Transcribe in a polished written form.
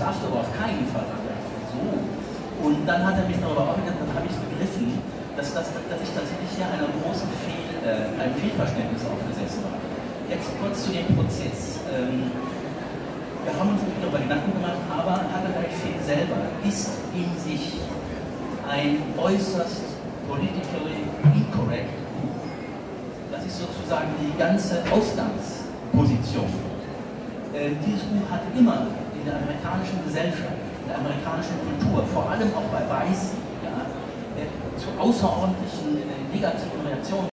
darfst du aber auf keinen Fall vergleichen. So. Und dann hat er mich darüber aufgeklärt, dann habe ich begriffen, dass ich tatsächlich hier einem Fehlverständnis aufgesessen war. Jetzt kurz zu dem Prozess. Wir haben uns darüber Gedanken gemacht, aber Huckleberry Finn selber ist in sich ein äußerst politically incorrect Buch. Das ist sozusagen die ganze Ausgangsposition. Dieses Buch hat immer in der amerikanischen Gesellschaft, in der amerikanischen Kultur, vor allem auch bei Weißen, ja, zu außerordentlichen negativen Reaktionen